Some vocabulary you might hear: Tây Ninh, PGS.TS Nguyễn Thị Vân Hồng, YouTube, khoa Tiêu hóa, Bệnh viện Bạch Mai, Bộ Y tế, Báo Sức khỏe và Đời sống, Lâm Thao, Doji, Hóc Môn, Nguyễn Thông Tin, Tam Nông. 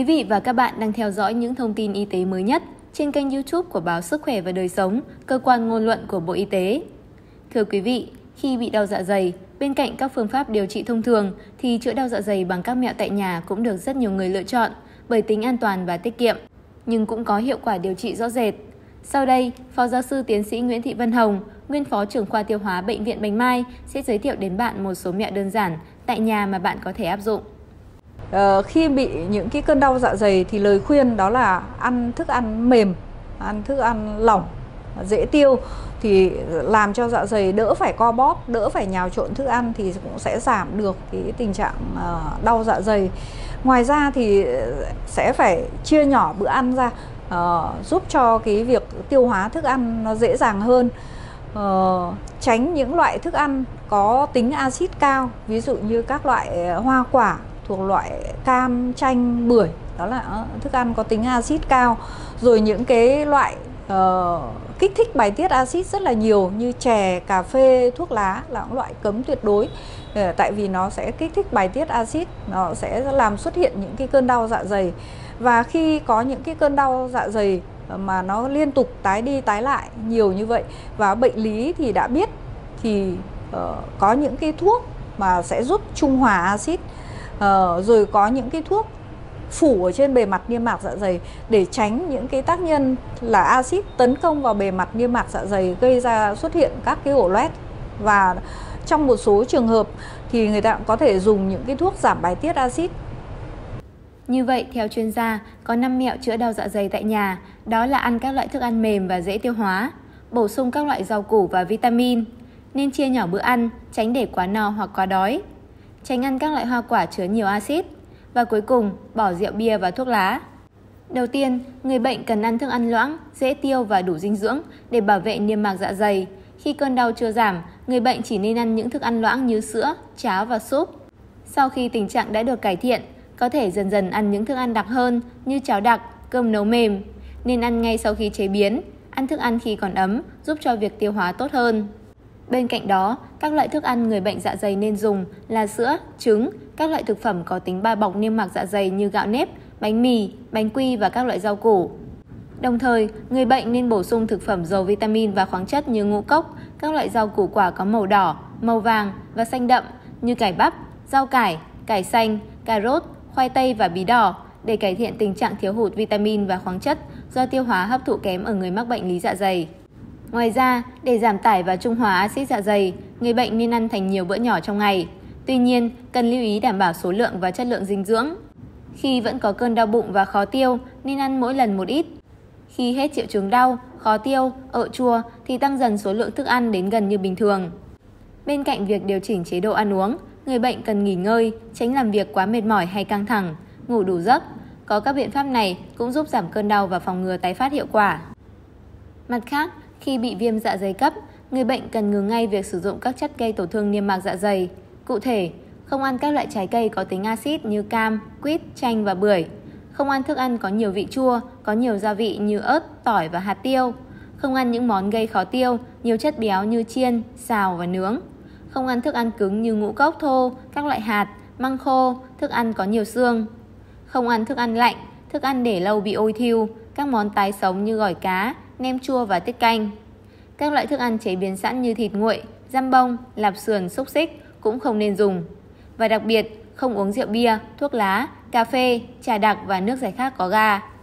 Quý vị và các bạn đang theo dõi những thông tin y tế mới nhất trên kênh YouTube của Báo Sức khỏe và Đời sống, cơ quan ngôn luận của Bộ Y tế. Thưa quý vị, khi bị đau dạ dày, bên cạnh các phương pháp điều trị thông thường thì chữa đau dạ dày bằng các mẹo tại nhà cũng được rất nhiều người lựa chọn bởi tính an toàn và tiết kiệm, nhưng cũng có hiệu quả điều trị rõ rệt. Sau đây, Phó giáo sư tiến sĩ Nguyễn Thị Vân Hồng, nguyên Phó trưởng khoa tiêu hóa Bệnh viện Bạch Mai sẽ giới thiệu đến bạn một số mẹo đơn giản tại nhà mà bạn có thể áp dụng. Khi bị những cái cơn đau dạ dày thì lời khuyên đó là ăn thức ăn mềm, ăn thức ăn lỏng, dễ tiêu thì làm cho dạ dày đỡ phải co bóp, đỡ phải nhào trộn thức ăn thì cũng sẽ giảm được cái tình trạng đau dạ dày. Ngoài ra thì sẽ phải chia nhỏ bữa ăn ra, giúp cho cái việc tiêu hóa thức ăn nó dễ dàng hơn. Tránh những loại thức ăn có tính axit cao, ví dụ như các loại hoa quả thuộc loại cam, chanh, bưởi, đó là thức ăn có tính axit cao. Rồi những cái loại kích thích bài tiết axit rất là nhiều như chè, cà phê, thuốc lá là những loại cấm tuyệt đối, tại vì nó sẽ kích thích bài tiết axit, nó sẽ làm xuất hiện những cái cơn đau dạ dày. Và khi có những cái cơn đau dạ dày mà nó liên tục tái đi tái lại nhiều như vậy và bệnh lý thì đã biết thì có những cái thuốc mà sẽ giúp trung hòa axit, rồi có những cái thuốc phủ ở trên bề mặt niêm mạc dạ dày để tránh những cái tác nhân là axit tấn công vào bề mặt niêm mạc dạ dày gây ra xuất hiện các cái ổ loét. Và trong một số trường hợp thì người ta cũng có thể dùng những cái thuốc giảm bài tiết axit. Như vậy, theo chuyên gia, có 5 mẹo chữa đau dạ dày tại nhà, đó là ăn các loại thức ăn mềm và dễ tiêu hóa, bổ sung các loại rau củ và vitamin, nên chia nhỏ bữa ăn, tránh để quá no hoặc quá đói, tránh ăn các loại hoa quả chứa nhiều axit và cuối cùng, bỏ rượu bia và thuốc lá. Đầu tiên, người bệnh cần ăn thức ăn loãng, dễ tiêu và đủ dinh dưỡng để bảo vệ niêm mạc dạ dày. Khi cơn đau chưa giảm, người bệnh chỉ nên ăn những thức ăn loãng như sữa, cháo và súp. Sau khi tình trạng đã được cải thiện, có thể dần dần ăn những thức ăn đặc hơn như cháo đặc, cơm nấu mềm. Nên ăn ngay sau khi chế biến, ăn thức ăn khi còn ấm giúp cho việc tiêu hóa tốt hơn. Bên cạnh đó, các loại thức ăn người bệnh dạ dày nên dùng là sữa, trứng, các loại thực phẩm có tính bao bọc niêm mạc dạ dày như gạo nếp, bánh mì, bánh quy và các loại rau củ. Đồng thời, người bệnh nên bổ sung thực phẩm giàu vitamin và khoáng chất như ngũ cốc, các loại rau củ quả có màu đỏ, màu vàng và xanh đậm như cải bắp, rau cải, cải xanh, cà rốt, khoai tây và bí đỏ để cải thiện tình trạng thiếu hụt vitamin và khoáng chất do tiêu hóa hấp thụ kém ở người mắc bệnh lý dạ dày. Ngoài ra, để giảm tải và trung hòa axit dạ dày, người bệnh nên ăn thành nhiều bữa nhỏ trong ngày. Tuy nhiên, cần lưu ý đảm bảo số lượng và chất lượng dinh dưỡng. Khi vẫn có cơn đau bụng và khó tiêu, nên ăn mỗi lần một ít. Khi hết triệu chứng đau, khó tiêu, ợ chua thì tăng dần số lượng thức ăn đến gần như bình thường. Bên cạnh việc điều chỉnh chế độ ăn uống, người bệnh cần nghỉ ngơi, tránh làm việc quá mệt mỏi hay căng thẳng, ngủ đủ giấc. Có các biện pháp này cũng giúp giảm cơn đau và phòng ngừa tái phát hiệu quả. Mặt khác, khi bị viêm dạ dày cấp, người bệnh cần ngừng ngay việc sử dụng các chất gây tổn thương niêm mạc dạ dày. Cụ thể, không ăn các loại trái cây có tính axit như cam, quýt, chanh và bưởi. Không ăn thức ăn có nhiều vị chua, có nhiều gia vị như ớt, tỏi và hạt tiêu. Không ăn những món gây khó tiêu, nhiều chất béo như chiên, xào và nướng. Không ăn thức ăn cứng như ngũ cốc thô, các loại hạt, măng khô, thức ăn có nhiều xương. Không ăn thức ăn lạnh, thức ăn để lâu bị ôi thiêu, các món tái sống như gỏi cá, nem chua và tiết canh. Các loại thức ăn chế biến sẵn như thịt nguội, dăm bông, lạp sườn, xúc xích cũng không nên dùng. Và đặc biệt, không uống rượu bia, thuốc lá, cà phê, trà đặc và nước giải khát có ga.